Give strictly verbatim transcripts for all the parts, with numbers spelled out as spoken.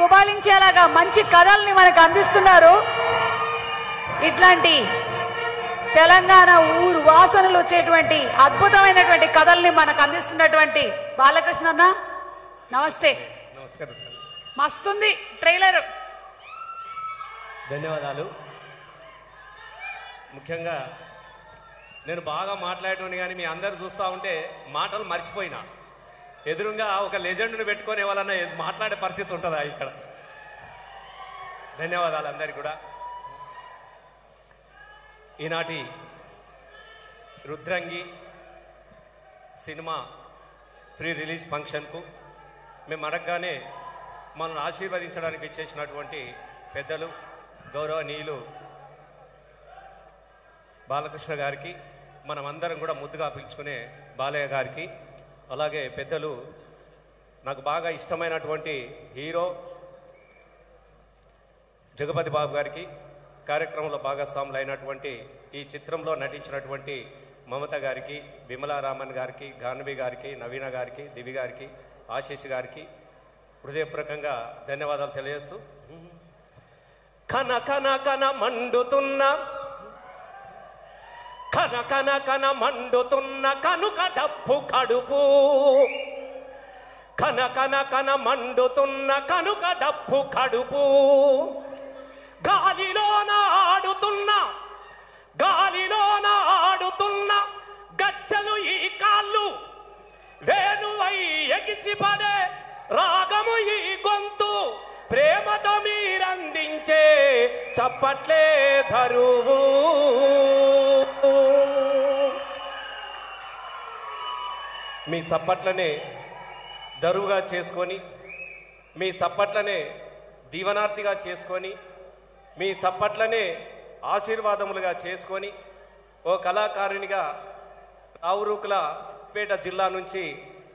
గుబాలించేలాగా మంచి కథల్ని మనకు అందిస్తున్నారు. ఇట్లాంటి తెలంగాణ ఊరు వాసనలు వచ్చేటువంటి అద్భుతమైనటువంటి కథల్ని మనకు అందిస్తున్నటువంటి బాలకృష్ణ అన్న నమస్తే. నమస్కారం. మస్తుంది ట్రైలర్. ధన్యవాదాలు. ముఖ్యంగా నేను బాగా మాట్లాడటం కానీ మీ అందరూ చూస్తూ ఉంటే మాటలు మర్చిపోయినా ఎదురుగా ఒక లెజెండ్ను పెట్టుకొని వాళ్ళన్నా మాట్లాడే పరిస్థితి ఉంటుందా ఇక్కడ. ధన్యవాదాలు అందరికీ కూడా. ఈనాటి రుద్రంగి సినిమా ప్రీ రిలీజ్ ఫంక్షన్కు మేము అడగగానే మనల్ని ఆశీర్వదించడానికి ఇచ్చేసినటువంటి పెద్దలు గౌరవనీయులు బాలకృష్ణ గారికి, మనమందరం కూడా ముద్దుగా పిలుచుకునే బాలయ్య గారికి, అలాగే పెద్దలు నాకు బాగా ఇష్టమైనటువంటి హీరో జగపతి బాబు గారికి, కార్యక్రమంలో భాగస్వాములు అయినటువంటి ఈ చిత్రంలో నటించినటువంటి మమత గారికి, విమలారామన్ గారికి, గాన్వి గారికి, నవీన గారికి, దివి గారికి, ఆశీష్ గారికి హృదయపూర్వకంగా ధన్యవాదాలు తెలియజేస్తూ, కన కన కన మండుతున్న కన కన కన మండుతున్న కనుక డప్పు కడుపు, కన కన కన మండుతున్న కనుక డప్పు కడుపు, గాలిలోన ఆడుతున్న గాలిలోన ఆడుతున్న గజ్జలు ఈ కాళ్ళు, వేణువై ఎగిసిపడే రాగము ఈ గొంతు, ప్రేమతో మీరందించే చప్పట్లే ధరువు. మీ చప్పట్లనే దరువుగా చేసుకొని, మీ చప్పట్లనే దీవనార్థిగా చేసుకొని, మీ చప్పట్లనే ఆశీర్వాదములుగా చేసుకొని ఓ కళాకారునిగా రావురుకులపేట జిల్లా నుంచి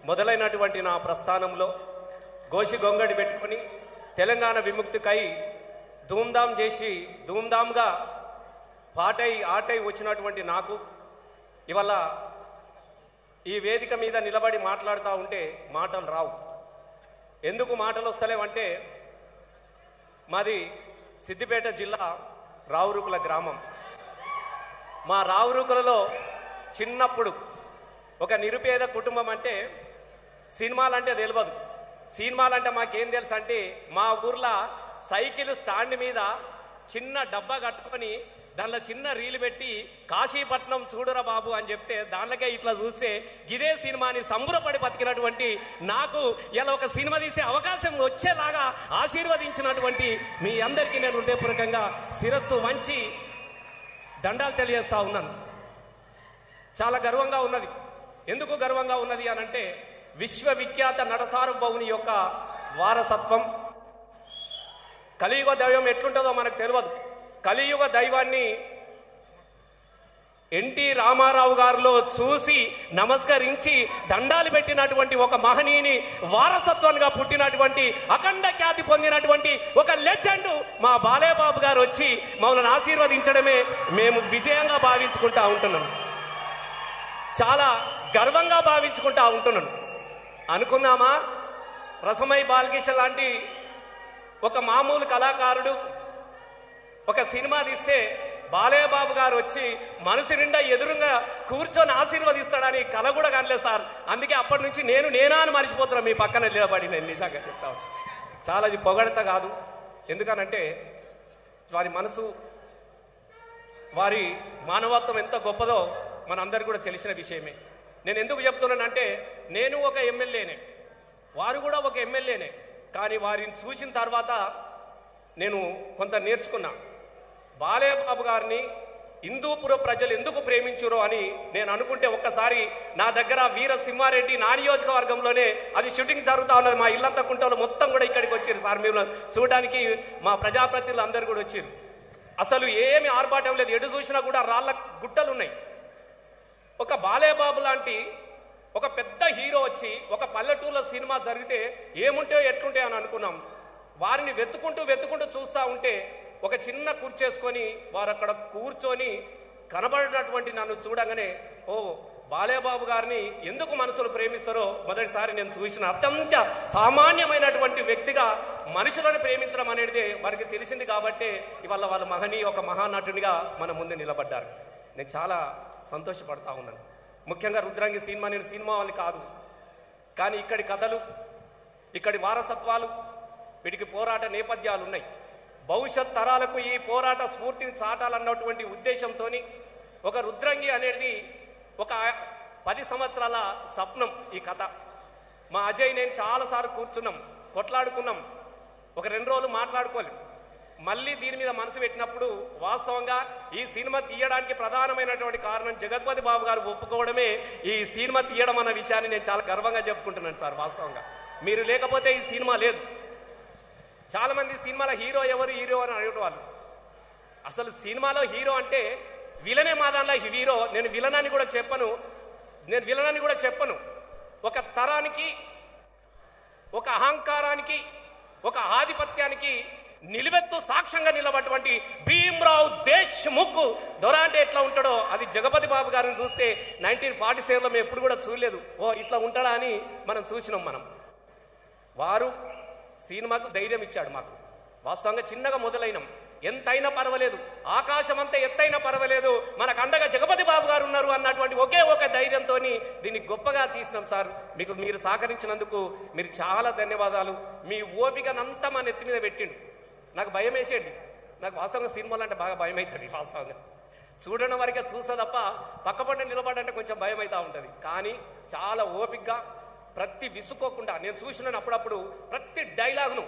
మొదలైనటువంటి నా ప్రస్థానంలో గోషి గొంగడి పెట్టుకొని తెలంగాణ విముక్తికై ధూమ్ధాం చేసి ధూమ్ధాంగా పాటై ఆటై వచ్చినటువంటి నాకు ఇవాళ ఈ వేదిక మీద నిలబడి మాట్లాడుతూ ఉంటే మాటలు రావు. ఎందుకు మాటలు వస్తలేవంటే మాది సిద్దిపేట జిల్లా రావురుకుల గ్రామం. మా రావురుకులలో చిన్నప్పుడు ఒక నిరుపేద కుటుంబం. అంటే సినిమాలంటే తెలియదు, సినిమాలంటే మాకేం తెలుసు అంటే మా ఊర్లో సైకిల్ స్టాండ్ మీద చిన్న డబ్బా కట్టుకొని దానిలో చిన్న రీలు పెట్టి కాశీపట్నం చూడరా బాబు అని చెప్తే దానికే ఇట్లా చూస్తే ఇదే సినిమాని సంబురపడి బతికినటువంటి నాకు ఇలా ఒక సినిమా తీసే అవకాశం వచ్చేలాగా ఆశీర్వదించినటువంటి మీ అందరికీ నేను హృదయపూర్వకంగా శిరస్సు వంచి దండాలు తెలియజేస్తా ఉన్నాను. చాలా గర్వంగా ఉన్నది. ఎందుకు గర్వంగా ఉన్నది అనంటే విశ్వవిఖ్యాత నటసార్వభౌముని యొక్క వారసత్వం. కలియుగ దైవం ఎట్లుంటుందో మనకు తెలియదు. కలియుగ దైవాన్ని ఎన్టీ రామారావు గారిలో చూసి నమస్కరించి దండాలు పెట్టినటువంటి ఒక మహనీయుని వారసత్వంగా పుట్టినటువంటి అఖండ ఖ్యాతి పొందినటువంటి ఒక లెజెండ్ మా బాలయ్య బాబు గారు వచ్చి మమ్మల్ని ఆశీర్వదించడమే మేము విజయంగా భావించుకుంటా ఉంటున్నాం. చాలా గర్వంగా భావించుకుంటా ఉంటున్నాను. అనుకున్నామా రసమై బాలకృష్ణ లాంటి ఒక మామూలు కళాకారుడు ఒక సినిమా తీస్తే బాలయ్య బాబు గారు వచ్చి మనసు నిండా ఎదురుగా కూర్చొని ఆశీర్వదిస్తాడని కళ కూడా కనలే సార్. అందుకే అప్పటి నుంచి నేను నేనా అని మర్చిపోతున్నాను మీ పక్కన నిలబడి. నేను నిజంగా చెప్తా చాలా అది పొగడత కాదు. ఎందుకనంటే వారి మనసు వారి మానవత్వం ఎంత గొప్పదో మనందరికీ కూడా తెలిసిన విషయమే. నేను ఎందుకు చెప్తున్నానంటే నేను ఒక ఎమ్మెల్యేనే, వారు కూడా ఒక ఎమ్మెల్యేనే, కానీ వారిని చూసిన తర్వాత నేను కొంత నేర్చుకున్నా. బాలయ్య బాబు గారిని హిందూపురం ప్రజలు ఎందుకు ప్రేమించురో అని నేను అనుకుంటే ఒక్కసారి నా దగ్గర వీర సింహారెడ్డి నా నియోజకవర్గంలోనే అది షూటింగ్ జరుగుతూ ఉన్నది. మా ఇల్లంత కుంటలో మొత్తం కూడా ఇక్కడికి వచ్చారు సార్ మీరు చూడడానికి. మా ప్రజాప్రతినిధులు అందరు కూడా వచ్చారు. అసలు ఏమి ఆర్భాటం లేదు, ఎటు చూసినా కూడా రాళ్ళ గుట్టలు ఉన్నాయి. ఒక బాలయ్య బాబు లాంటి ఒక పెద్ద హీరో వచ్చి ఒక పల్లెటూరులో సినిమా జరిగితే ఏముంటే ఎట్లుంటే అని అనుకున్నాం. వారిని వెతుకుంటూ వెతుకుంటూ చూస్తూ ఉంటే ఒక చిన్న కుర్చేసుకొని వారు అక్కడ కూర్చొని కనబడినటువంటి నన్ను చూడగానే ఓ బాలయ్య బాబు గారిని ఎందుకు మనుషులు ప్రేమిస్తారో మొదటిసారి నేను చూసిన అత్యంత సామాన్యమైనటువంటి వ్యక్తిగా మనుషులను ప్రేమించడం అనేది వారికి తెలిసింది కాబట్టి ఇవాళ వాళ్ళ మహనీయ ఒక మహానటునిగా మన ముందు నిలబడ్డారు. నేను చాలా సంతోషపడతా ఉన్నాను. ముఖ్యంగా రుద్రాంగి సినిమా నేను సినిమా వాళ్ళు కాదు, కానీ ఇక్కడి కథలు, ఇక్కడి వారసత్వాలు, వీటికి పోరాట నేపథ్యాలు ఉన్నాయి. భవిష్యత్ తరాలకు ఈ పోరాట స్ఫూర్తిని చాటాలన్నటువంటి ఉద్దేశంతో ఒక రుద్రంగి అనేది ఒక పది సంవత్సరాల స్వప్నం ఈ కథ. మా అజయ్ నేను చాలాసార్లు కూర్చున్నాం, కొట్లాడుకున్నాం, ఒక రెండు రోజులు మాట్లాడుకోలేం. మళ్ళీ దీని మీద మనసు పెట్టినప్పుడు వాస్తవంగా ఈ సినిమా తీయడానికి ప్రధానమైనటువంటి కారణం జగత్పతి బాబు గారు ఒప్పుకోవడమే. ఈ సినిమా తీయడం అన్న విషయాన్ని నేను చాలా గర్వంగా చెప్పుకుంటున్నాను సార్. వాస్తవంగా మీరు లేకపోతే ఈ సినిమా లేదు. చాలామంది సినిమాల హీరో ఎవరు హీరో అని అడిగేవాళ్ళు. అసలు సినిమాలో హీరో అంటే విలనే మా దానిలో హీరో. నేను విలనాన్ని కూడా చెప్పను నేను విలనాన్ని కూడా చెప్పను ఒక తరానికి, ఒక అహంకారానికి, ఒక ఆధిపత్యానికి నిలువెత్తు సాక్ష్యంగా నిలబడేటువంటి భీమ్రావు దేశ్ముఖ్ దొర అంటే ఎట్లా ఉంటాడో అది జగపతి బాబు గారిని చూస్తే నైన్టీన్ ఫార్టీ సెవెన్లో మేము ఎప్పుడు కూడా చూడలేదు. ఓ ఇట్లా ఉంటాడా అని మనం చూసినాం. మనం వారు సినిమాకు ధైర్యం ఇచ్చాడు మాకు. వాస్తవంగా చిన్నగా మొదలైనాం, ఎంతైనా పర్వాలేదు, ఆకాశం అంతా ఎత్తైనా పర్వాలేదు, మనకు అండగా జగపతి బాబు గారు ఉన్నారు అన్నటువంటి ఒకే ఒక ధైర్యంతో దీన్ని గొప్పగా తీసినాం సార్. మీకు మీరు సహకరించినందుకు మీరు చాలా ధన్యవాదాలు. మీ ఓపికనంతా మా నెత్తి మీద పెట్టిండు. నాకు భయం వేసేది, నాకు వాస్తవంగా సినిమాలు అంటే బాగా భయం అవుతుంది. వాస్తవంగా చూడడం వరకే చూసా తప్ప పక్కపడిన నిలబడంటే కొంచెం భయం అవుతూ ఉంటుంది. కానీ చాలా ఓపికగా ప్రతి విసుకోకుండా నేను చూసినాను. అప్పుడప్పుడు ప్రతి డైలాగును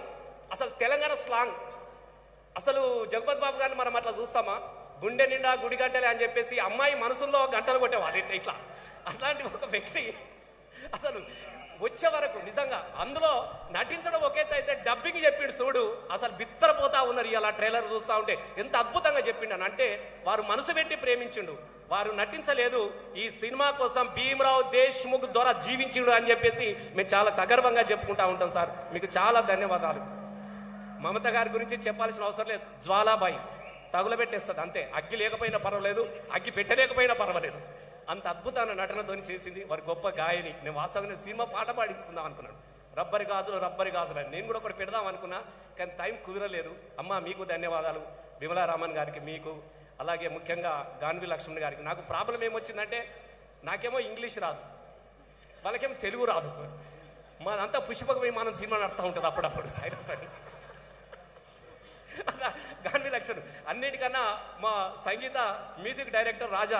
అసలు తెలంగాణ స్లాంగ్. అసలు జగపతి బాబు గారిని మనం అట్లా చూస్తామా? గుండె నిండా గుడి గంటలే అని చెప్పేసి అమ్మాయి మనసుల్లో గంటలు కొట్టేవాళ్ళు. ఇట్లా ఇట్లా అట్లాంటి ఒక వ్యక్తి అసలు వచ్చే వరకు నిజంగా అందులో నటించడం ఒకేత అయితే డబ్బింగ్ చెప్పిండు చూడు, అసలు బిత్తరపోతా ఉన్నారు. ఇలా ట్రైలర్ చూస్తూ ఉంటే ఎంత అద్భుతంగా చెప్పిండు అంటే వారు మనసు పెట్టి ప్రేమించిండు, వారు నటించలేదు. ఈ సినిమా కోసం భీమ్రావు దేశ్ముఖ్ ద్వారా జీవించిండు అని చెప్పేసి మేము చాలా సగర్వంగా చెప్పుకుంటా ఉంటాం సార్. మీకు చాలా ధన్యవాదాలు. మమత గారి గురించి చెప్పాల్సిన అవసరం లేదు. జ్వాలాబాయి తగులబెట్టేస్తుంది అంతే. అగ్గి లేకపోయినా పర్వాలేదు, అగ్గి పెట్టలేకపోయినా పర్వాలేదు. అంత అద్భుతమైన నటనతో చేసింది. వారి గొప్ప గాయని. నేను వాస్తవంగా సినిమా పాట పాడించుకుందాం అనుకున్నాను. రబ్బరి గాజులు రబ్బరి గాజులు అని నేను కూడా ఒకటి పెడదాం అనుకున్నా, కానీ టైం కుదరలేదు. అమ్మ మీకు ధన్యవాదాలు. విమలారామన్ గారికి, మీకు, అలాగే ముఖ్యంగా గాన్వి లక్ష్మణ్ గారికి. నాకు ప్రాబ్లం ఏమొచ్చిందంటే నాకేమో ఇంగ్లీష్ రాదు, వాళ్ళకేమో తెలుగు రాదు. మాదంతా పుష్పక విమానం సినిమా నడుతూ ఉంటుంది అప్పుడప్పుడు సైడ్ పని. గాన్వి లక్ష్మణ్ అన్నిటికన్నా మా సంగీత మ్యూజిక్ డైరెక్టర్ రాజా,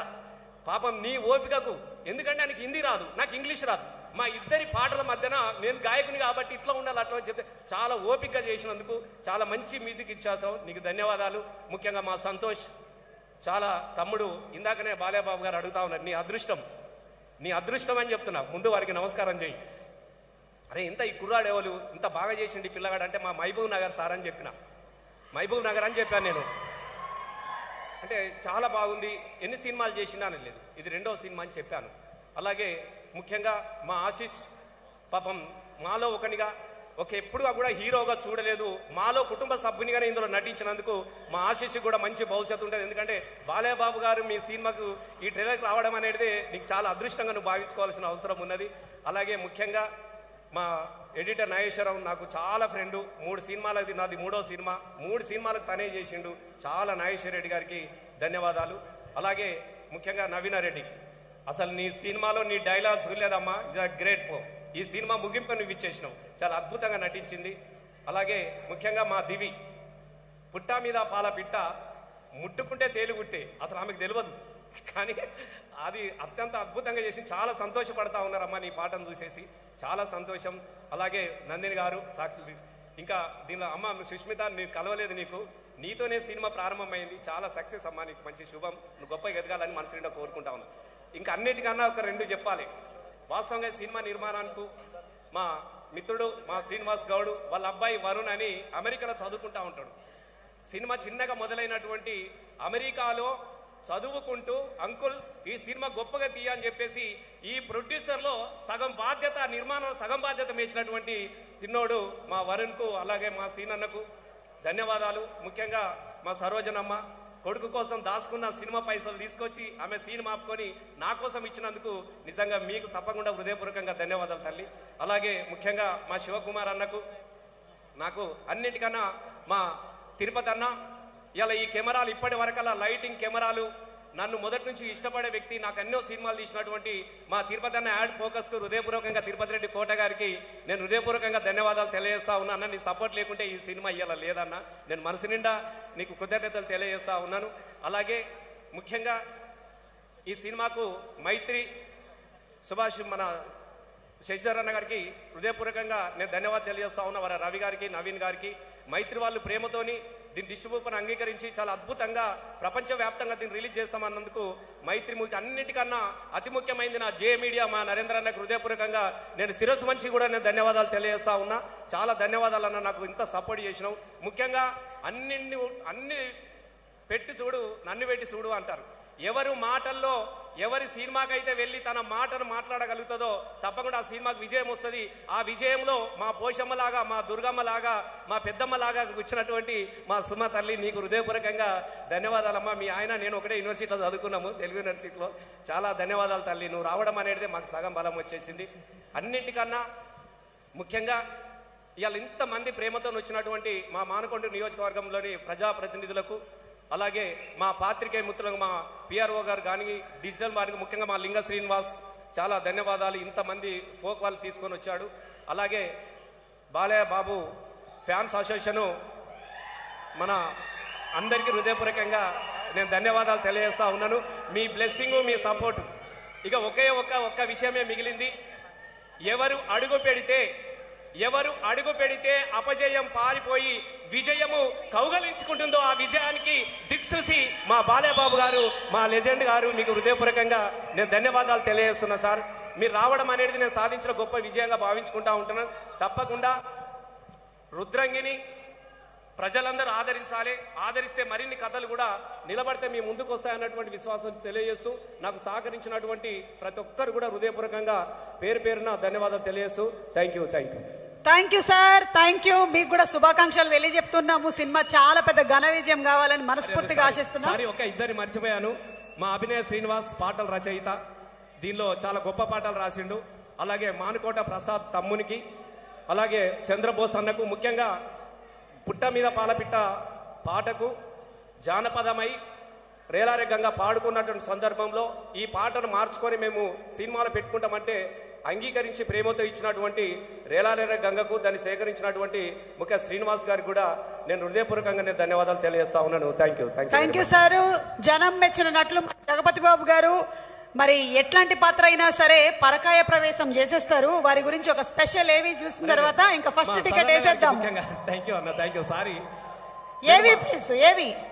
పాపం నీ ఓపికకు, ఎందుకంటే ఆయనకి హిందీ రాదు, నాకు ఇంగ్లీష్ రాదు. మా ఇద్దరి పాటల మధ్యన నేను గాయకుని కాబట్టి ఇట్లా ఉండాలి అట్లా అని చెప్తే చాలా ఓపికగా చేసినందుకు చాలా మంచి మ్యూజిక్ ఇచ్చాసాం, నీకు ధన్యవాదాలు. ముఖ్యంగా మా సంతోష్ చాలా తమ్ముడు. ఇందాకనే బాలయ్య బాబు గారు అడుగుతా ఉన్నారు, నీ అదృష్టం నీ అదృష్టం అని చెప్తున్నా. ముందు వారికి నమస్కారం చేయి. అరే ఇంత ఈ కుర్రాడు ఎవరు, ఇంత బాగా చేసిండి పిల్లగాడు అంటే మా మహబూబ్ నగర్ సార్ అని చెప్పిన మహబూబ్ నగర్ అని చెప్పాను నేను. అంటే చాలా బాగుంది, ఎన్ని సినిమాలు చేసినా అని లేదు, ఇది రెండవ సినిమా అని చెప్పాను. అలాగే ముఖ్యంగా మా ఆశీష్, పాపం మాలో ఒకనిగా, ఒక ఎప్పుడు కూడా హీరోగా చూడలేదు, మాలో కుటుంబ సభ్యునిగానే ఇందులో నటించినందుకు మా ఆశీష్ కూడా మంచి భవిష్యత్తు ఉంటుంది. ఎందుకంటే బాలయ్య బాబు గారు మీ సినిమాకు ఈ ట్రైలర్కి రావడం అనేది నీకు చాలా అదృష్టంగా నువ్వు భావించుకోవాల్సిన అవసరం ఉన్నది. అలాగే ముఖ్యంగా మా ఎడిటర్ నాగేశ్వరరావు నాకు చాలా ఫ్రెండు. మూడు సినిమాలది నాది మూడో సినిమా, మూడు సినిమాలకు తనే చేసిండు. చాలా నాగేశ్వర రెడ్డి గారికి ధన్యవాదాలు. అలాగే ముఖ్యంగా నవీనారెడ్డి, అసలు నీ సినిమాలో నీ డైలాగ్ చూడలేదమ్మా, ఇట్ ఇస్ గ్రేట్. పో ఈ సినిమా ముగింపు నువ్వు ఇచ్చేసినావు, చాలా అద్భుతంగా నటించింది. అలాగే ముఖ్యంగా మా దివి, పుట్ట మీద పాల పిట్ట, ముట్టుకుంటే తేలుగుట్టే, అసలు ఆమెకు తెలియదు కానీ అది అత్యంత అద్భుతంగా చేసి చాలా సంతోషపడతా ఉన్నారమ్మా నీ పాటను చూసేసి, చాలా సంతోషం. అలాగే నందిని గారు సాక్షి, ఇంకా దీనిలో అమ్మ సుష్మిత నీకు కలవలేదు, నీకు నీతోనే సినిమా ప్రారంభమైంది, చాలా సక్సెస్ అమ్మా, నీకు మంచి శుభం, నువ్వు గొప్పగా ఎదగాలని మనసు నిండా కోరుకుంటా ఉన్నా. ఇంకా అన్నిటికన్నా ఒక రెండు చెప్పాలి. వాస్తవంగా సినిమా నిర్మాణానికి మా మిత్రుడు మా శ్రీనివాస్ గౌడ్ వాళ్ళ అబ్బాయి వరుణ్ అని అమెరికాలో చదువుకుంటా ఉంటాడు. సినిమా చిన్నగా మొదలైనటువంటి అమెరికాలో చదువుకుంటూ అంకుల్ ఈ సినిమా గొప్పగా తీయ అని చెప్పేసి ఈ ప్రొడ్యూసర్లో సగం బాధ్యత, నిర్మాణం సగం బాధ్యత వేసినటువంటి చిన్నోడు మా వరుణ్కు, అలాగే మా సీనన్నకు ధన్యవాదాలు. ముఖ్యంగా మా సరోజనమ్మ, కొడుకు కోసం దాచుకున్న సినిమా పైసలు తీసుకొచ్చి ఆమె సినిమా ఆపుకొని నా కోసం ఇచ్చినందుకు నిజంగా మీకు తప్పకుండా హృదయపూర్వకంగా ధన్యవాదాలు తల్లి. అలాగే ముఖ్యంగా మా శివకుమార్ అన్నకు, నాకు అన్నిటికన్నా మా తిరుపతి అన్న, ఇలా ఈ కెమెరాలు ఇప్పటి వరకల్లా లైటింగ్ కెమెరాలు, నన్ను మొదటి నుంచి ఇష్టపడే వ్యక్తి, నాకు ఎన్నో సినిమాలు తీసినటువంటి మా తిరుపతి అన్న యాడ్ ఫోకస్కు హృదయపూర్వకంగా తిరుపతి రెడ్డి కోట గారికి నేను హృదయపూర్వకంగా ధన్యవాదాలు తెలియజేస్తా ఉన్నాను. నీ సపోర్ట్ లేకుంటే ఈ సినిమా ఇయ్యాల లేదన్నా, నేను మనసు నిండా నీకు కృతజ్ఞతలు తెలియజేస్తా ఉన్నాను. అలాగే ముఖ్యంగా ఈ సినిమాకు మైత్రి సుభాష్ మన శశిధర్ అన్న గారికి హృదయపూర్వకంగా నేను ధన్యవాదాలు తెలియజేస్తా ఉన్నా. వారి రవి గారికి, నవీన్ గారికి, మైత్రి వాళ్ళు ప్రేమతోని దీన్ని డిస్ట్రిబ్యూషన్ అంగీకరించి చాలా అద్భుతంగా ప్రపంచవ్యాప్తంగా దీన్ని రిలీజ్ చేస్తామన్నందుకు మైత్రి ముఖ్య అన్నిటికన్నా అతి ముఖ్యమైనది నా జే మీడియా మా నరేంద్ర అన్నకు హృదయపూర్వకంగా నేను శిరస్సు మంచి కూడా నేను ధన్యవాదాలు తెలియజేస్తా ఉన్నా. చాలా ధన్యవాదాలు అన్న, నాకు ఇంత సపోర్ట్ చేసినావు. ముఖ్యంగా అన్ని అన్ని పెట్టి చూడు, నన్ను పెట్టి చూడు అంటారు. ఎవరు మాటల్లో ఎవరి సినిమాకైతే వెళ్ళి తన మాటను మాట్లాడగలుగుతుందో తప్పకుండా ఆ సినిమాకు విజయం వస్తుంది. ఆ విజయంలో మా పోషమ్మలాగా, మా దుర్గమ్మలాగా, మా పెద్దమ్మలాగా వచ్చినటువంటి మా సుమ తల్లి, నీకు హృదయపూర్వకంగా ధన్యవాదాలమ్మా. మీ ఆయన నేను ఒకటే యూనివర్సిటీలో చదువుకున్నాము, తెలుగు యూనివర్సిటీలో. చాలా ధన్యవాదాలు తల్లి, నువ్వు రావడం అనేది మాకు సగం బలం వచ్చేసింది. అన్నింటికన్నా ముఖ్యంగా ఇవాళ ఇంతమంది ప్రేమతో వచ్చినటువంటి మా మానకొండ నియోజకవర్గంలోని ప్రజాప్రతినిధులకు, అలాగే మా పాత్రికేయ మిత్రులకు, మా పిఆర్ఓ గారు కానీ, డిజిటల్ మార్కెట్ ముఖ్యంగా మా లింగ శ్రీనివాస్, చాలా ధన్యవాదాలు. ఇంతమంది ఫోక్ వాళ్ళు తీసుకొని వచ్చాడు. అలాగే బాలయ్య బాబు ఫ్యాన్స్ అసోసియేషను మన అందరికీ హృదయపూర్వకంగా నేను ధన్యవాదాలు తెలియజేస్తా ఉన్నాను. మీ బ్లెస్సింగు, మీ సపోర్టు. ఇక ఒకే ఒక్క ఒక్క విషయమే మిగిలింది, ఎవరు అడుగు పెడితే ఎవరు అడుగు పెడితే అపజయం పారిపోయి విజయము కౌగలించుకుంటుందో ఆ విజయానికి దిక్సూచి మా బాలేబాబు గారు, మా లెజెండ్ గారు, మీకు హృదయపూర్వకంగా నేను ధన్యవాదాలు తెలియజేస్తున్నా సార్. మీరు రావడం అనేది నేను సాధించిన గొప్ప విజయంగా భావించుకుంటా ఉంటున్నాను. తప్పకుండా రుద్రంగిని ప్రజలందరూ ఆదరించాలి, ఆదరిస్తే మరిన్ని కథలు కూడా నిలబడితే మీ ముందుకు వస్తాయన్నటువంటి విశ్వాసం తెలియజేస్తూ, నాకు సహకరించినటువంటి ప్రతి ఒక్కరు కూడా హృదయపూర్వకంగా పేరు పేరున ధన్యవాదాలు తెలియజేస్తూ thank you thank you thank you sir, thank you. మీకు కూడా శుభాకాంక్షలు తెలియజెప్తున్నాము. సినిమా చాలా పెద్ద ఘన విజయం కావాలని మనస్ఫూర్తిగా ఆశిస్తున్నాను. ఒక ఇద్దరిని మర్చిపోయాను, మా అభినయ శ్రీనివాస్ పాటల రచయిత, దీనిలో చాలా గొప్ప పాటలు రాసిండు. అలాగే మానుకోట ప్రసాద్ తమ్మునికి, అలాగే చంద్రబోస్ అన్నకు, ముఖ్యంగా పుట్ట మీద పాలపిట్ట పాటకు జానపదమై రేలారెగ్గంగా పాడుకున్నటువంటి సందర్భంలో ఈ పాటను మార్చుకొని మేము సినిమాలు పెట్టుకుంటామంటే అంగీకరించి ప్రేమతో ఇచ్చినటువంటి రేలారెగ్గంగకు దాన్ని సేకరించినటువంటి ముఖ్య శ్రీనివాస్ గారికి కూడా నేను హృదయపూర్వకంగా నేను ధన్యవాదాలు తెలియజేస్తా ఉన్నాను. Thank you thank you sir. జనం మెచ్చిన నటులు జగపతి బాబు గారు, మరి ఎట్లాంటి పాత్ర అయినా సరే పరకాయ ప్రవేశం చేసేస్తారు. వారి గురించి ఒక స్పెషల్ ఏవి చూసిన తర్వాత ఇంకా ఫస్ట్ టికెట్ వేసేద్దాం.